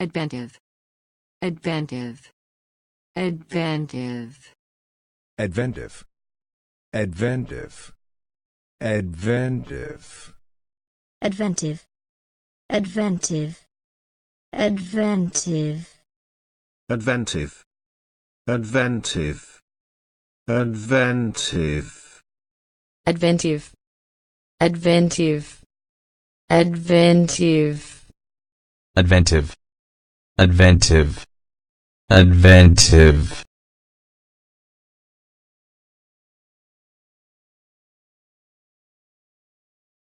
Adventive. Adventive. Adventive. Adventive. Adventive. Adventive. Adventive. Adventive. Adventive. Adventive. Adventive. Adventive. Adventive. Adventive. Adventive. Adventive. Adventive. Adventive.